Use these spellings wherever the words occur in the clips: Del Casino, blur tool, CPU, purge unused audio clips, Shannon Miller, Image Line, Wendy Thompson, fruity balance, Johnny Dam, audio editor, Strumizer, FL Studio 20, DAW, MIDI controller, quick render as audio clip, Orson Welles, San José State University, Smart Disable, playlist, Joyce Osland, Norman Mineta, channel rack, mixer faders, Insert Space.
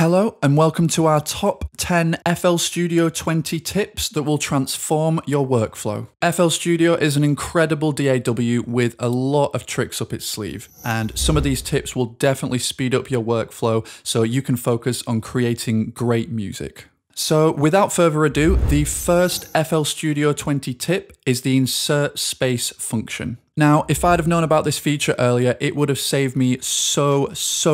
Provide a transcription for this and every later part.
Hello and welcome to our top 10 FL Studio 20 tips that will transform your workflow. FL Studio is an incredible DAW with a lot of tricks up its sleeve, and some of these tips will definitely speed up your workflow so you can focus on creating great music. So without further ado, the first FL Studio 20 tip is the Insert Space function. Now, if I'd have known about this feature earlier, it would have saved me so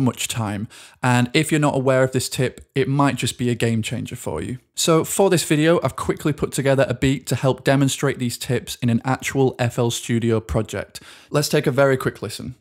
much time. And if you're not aware of this tip, it might just be a game changer for you. So for this video, I've quickly put together a beat to help demonstrate these tips in an actual FL Studio project. Let's take a very quick listen.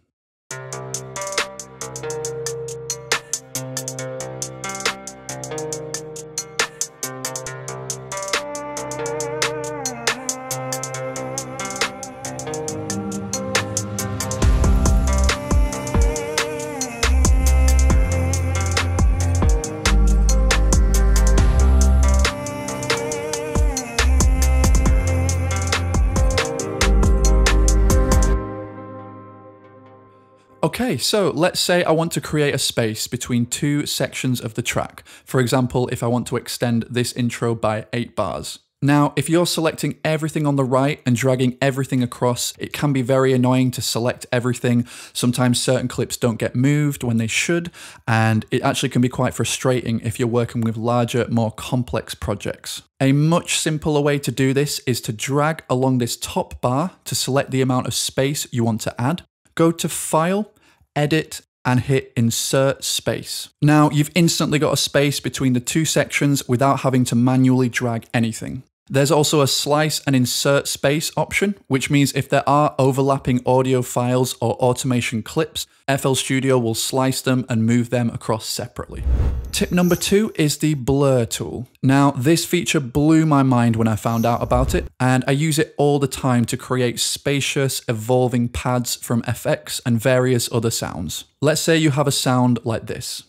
Okay, so let's say I want to create a space between two sections of the track. For example, if I want to extend this intro by 8 bars. Now, if you're selecting everything on the right and dragging everything across, it can be very annoying to select everything. Sometimes certain clips don't get moved when they should, and it actually can be quite frustrating if you're working with larger, more complex projects. A much simpler way to do this is to drag along this top bar to select the amount of space you want to add. Go to File, Edit, and hit Insert Space. Now you've instantly got a space between the two sections without having to manually drag anything. There's also a Slice and Insert Space option, which means if there are overlapping audio files or automation clips, FL Studio will slice them and move them across separately. Tip number 2 is the blur tool. Now, this feature blew my mind when I found out about it, and I use it all the time to create spacious, evolving pads from FX and various other sounds. Let's say you have a sound like this.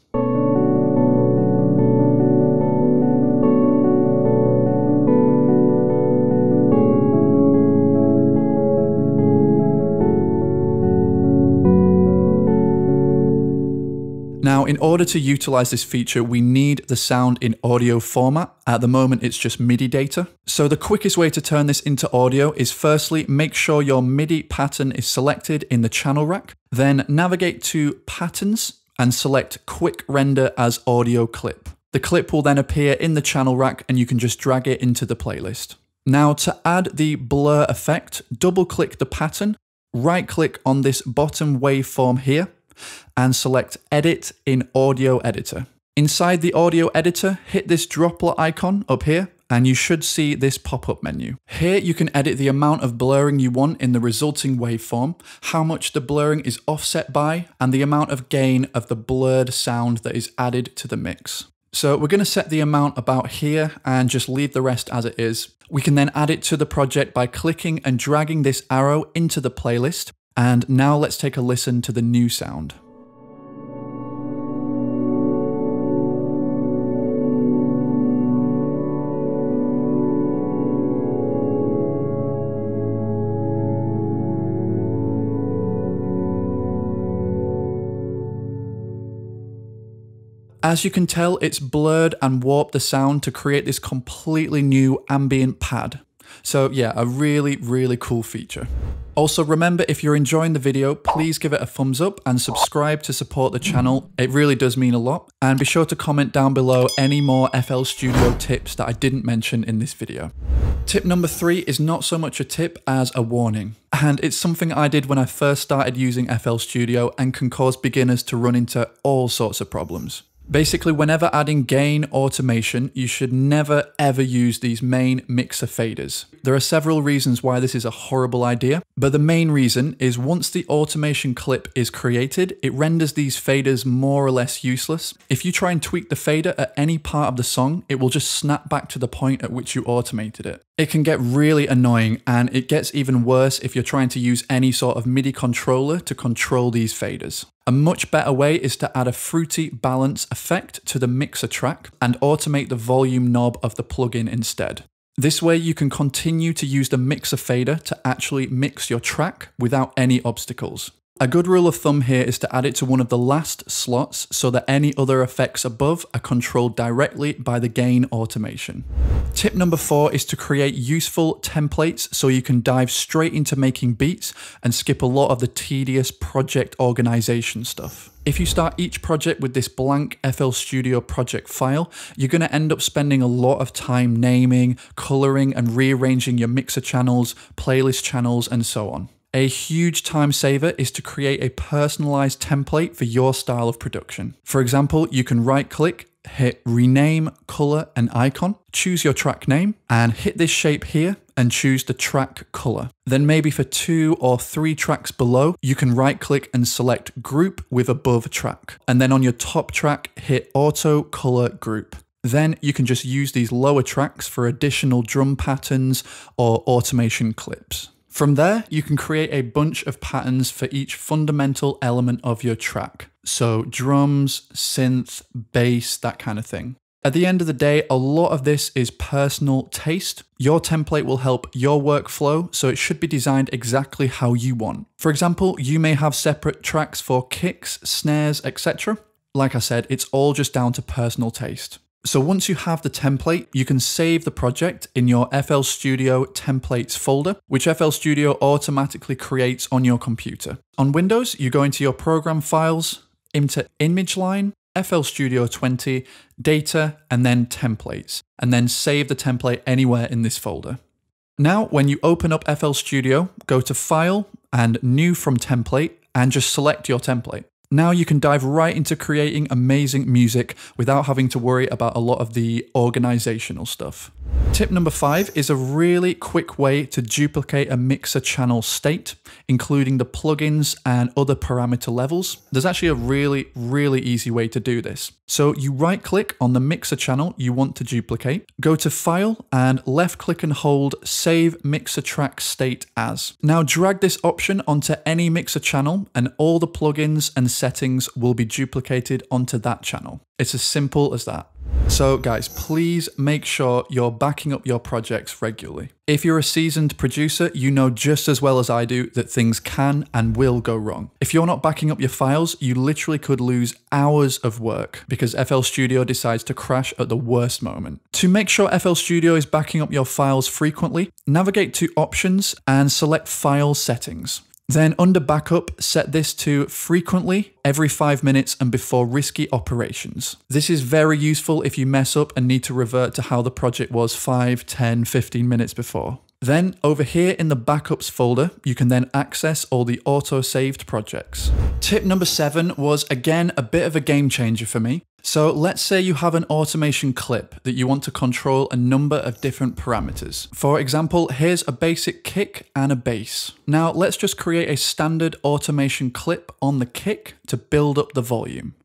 Now, in order to utilize this feature, we need the sound in audio format. At the moment, it's just MIDI data. So the quickest way to turn this into audio is firstly, make sure your MIDI pattern is selected in the channel rack. Then navigate to Patterns and select Quick Render as Audio Clip. The clip will then appear in the channel rack and you can just drag it into the playlist. Now, to add the blur effect, double-click the pattern, right-click on this bottom waveform here, and select Edit in Audio Editor. Inside the Audio Editor, hit this droplet icon up here, and you should see this pop-up menu. Here you can edit the amount of blurring you want in the resulting waveform, how much the blurring is offset by, and the amount of gain of the blurred sound that is added to the mix. So we're going to set the amount about here and just leave the rest as it is. We can then add it to the project by clicking and dragging this arrow into the playlist. And now let's take a listen to the new sound. As you can tell, it's blurred and warped the sound to create this completely new ambient pad. So yeah, a really cool feature. Also remember, if you're enjoying the video, please give it a thumbs up and subscribe to support the channel. It really does mean a lot. And be sure to comment down below any more FL Studio tips that I didn't mention in this video. Tip number 3 is not so much a tip as a warning. And it's something I did when I first started using FL Studio and can cause beginners to run into all sorts of problems. Basically, whenever adding gain automation, you should never ever use these main mixer faders. There are several reasons why this is a horrible idea, but the main reason is once the automation clip is created, it renders these faders more or less useless. If you try and tweak the fader at any part of the song, it will just snap back to the point at which you automated it. It can get really annoying, and it gets even worse if you're trying to use any sort of MIDI controller to control these faders. A much better way is to add a fruity balance effect to the mixer track and automate the volume knob of the plugin instead. This way you can continue to use the mixer fader to actually mix your track without any obstacles. A good rule of thumb here is to add it to one of the last slots so that any other effects above are controlled directly by the gain automation. Tip number 4 is to create useful templates so you can dive straight into making beats and skip a lot of the tedious project organization stuff. If you start each project with this blank FL Studio project file, you're going to end up spending a lot of time naming, coloring, and rearranging your mixer channels, playlist channels, and so on. A huge time saver is to create a personalized template for your style of production. For example, you can right-click, hit Rename, Color, and Icon, choose your track name, and hit this shape here and choose the track color. Then maybe for 2 or 3 tracks below, you can right-click and select Group with Above Track. And then on your top track, hit Auto Color Group. Then you can just use these lower tracks for additional drum patterns or automation clips. From there, you can create a bunch of patterns for each fundamental element of your track. So drums, synth, bass, that kind of thing. At the end of the day, a lot of this is personal taste. Your template will help your workflow, so it should be designed exactly how you want. For example, you may have separate tracks for kicks, snares, etc. Like I said, it's all just down to personal taste. So once you have the template, you can save the project in your FL Studio templates folder, which FL Studio automatically creates on your computer. On Windows, you go into your program files, into Image Line, FL Studio 20, data, and then templates, and then save the template anywhere in this folder. Now, when you open up FL Studio, go to File and New from Template, and just select your template. Now you can dive right into creating amazing music without having to worry about a lot of the organizational stuff. Tip number 5 is a really quick way to duplicate a mixer channel state, including the plugins and other parameter levels. There's actually a really easy way to do this. So you right click on the mixer channel you want to duplicate, go to File and left click and hold Save Mixer Track State As. Now drag this option onto any mixer channel and all the plugins and settings will be duplicated onto that channel. It's as simple as that. So guys, please make sure you're backing up your projects regularly. If you're a seasoned producer, you know just as well as I do that things can and will go wrong. If you're not backing up your files, you literally could lose hours of work because FL Studio decides to crash at the worst moment. To make sure FL Studio is backing up your files frequently, navigate to Options and select File Settings. Then under backup, set this to frequently, every 5 minutes and before risky operations. This is very useful if you mess up and need to revert to how the project was 5, 10, 15 minutes before. Then over here in the backups folder, you can then access all the auto-saved projects. Tip number 7 was again a bit of a game changer for me. So let's say you have an automation clip that you want to control a number of different parameters. For example, here's a basic kick and a bass. Now let's just create a standard automation clip on the kick to build up the volume.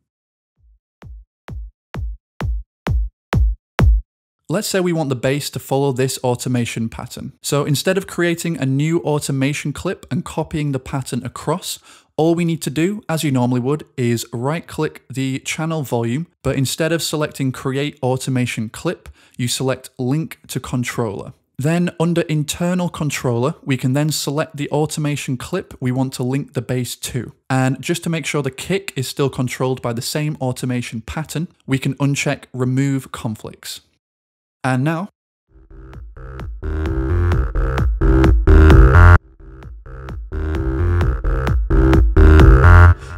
Let's say we want the bass to follow this automation pattern. So instead of creating a new automation clip and copying the pattern across, all we need to do, as you normally would, is right-click the channel volume, but instead of selecting Create Automation Clip, you select Link to Controller. Then under Internal Controller, we can then select the automation clip we want to link the bass to. And just to make sure the kick is still controlled by the same automation pattern, we can uncheck Remove Conflicts. And now,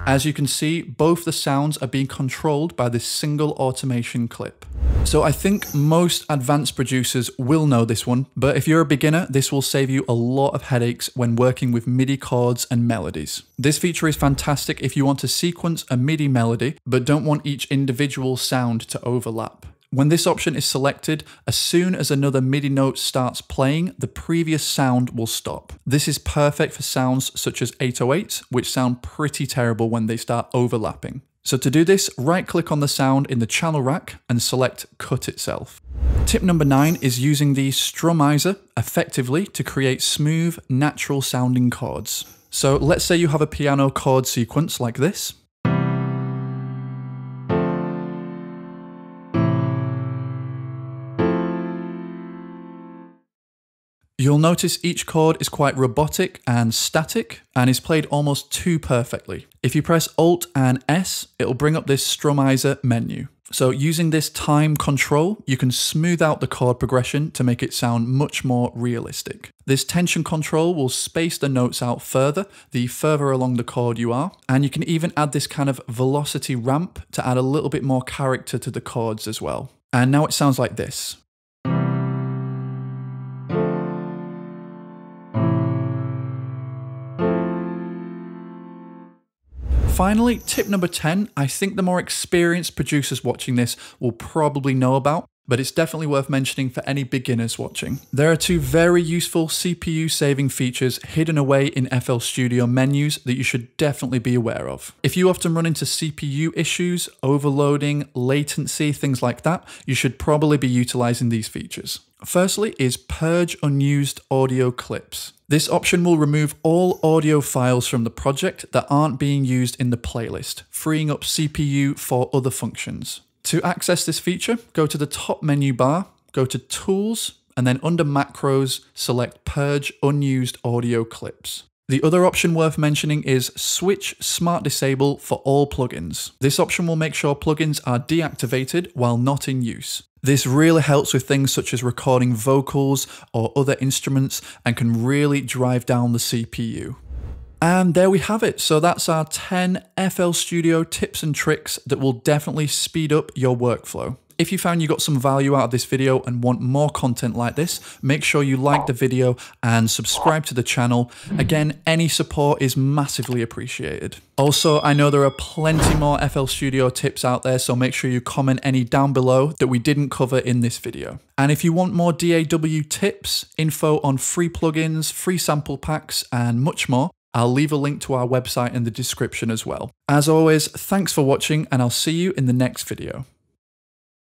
as you can see, both the sounds are being controlled by this single automation clip. So I think most advanced producers will know this one, but if you're a beginner, this will save you a lot of headaches when working with MIDI chords and melodies. This feature is fantastic if you want to sequence a MIDI melody, but don't want each individual sound to overlap. When this option is selected, as soon as another MIDI note starts playing, the previous sound will stop. This is perfect for sounds such as 808s, which sound pretty terrible when they start overlapping. So to do this, right-click on the sound in the channel rack and select Cut Itself. Tip number 9 is using the Strumizer effectively to create smooth, natural sounding chords. So let's say you have a piano chord sequence like this. You You'll notice each chord is quite robotic and static and is played almost too perfectly. If you press Alt and S, it'll bring up this Strumizer menu. So using this time control, you can smooth out the chord progression to make it sound much more realistic. This tension control will space the notes out further, the further along the chord you are. And you can even add this kind of velocity ramp to add a little bit more character to the chords as well. And now it sounds like this. Finally, tip number 10, I think the more experienced producers watching this will probably know about, but it's definitely worth mentioning for any beginners watching. There are two very useful CPU saving features hidden away in FL Studio menus that you should definitely be aware of. If you often run into CPU issues, overloading, latency, things like that, you should probably be utilizing these features. Firstly is purge unused audio clips. This option will remove all audio files from the project that aren't being used in the playlist, freeing up CPU for other functions. To access this feature, go to the top menu bar, go to Tools, and then under Macros, select Purge Unused Audio Clips. The other option worth mentioning is switch Smart Disable for all plugins. This option will make sure plugins are deactivated while not in use. This really helps with things such as recording vocals or other instruments and can really drive down the CPU. And there we have it. So that's our 10 FL Studio tips and tricks that will definitely speed up your workflow. If you found you got some value out of this video and want more content like this, make sure you like the video and subscribe to the channel. Again, any support is massively appreciated. Also, I know there are plenty more FL Studio tips out there, so make sure you comment any down below that we didn't cover in this video. And if you want more DAW tips, info on free plugins, free sample packs, and much more, I'll leave a link to our website in the description as well. As always, thanks for watching, and I'll see you in the next video.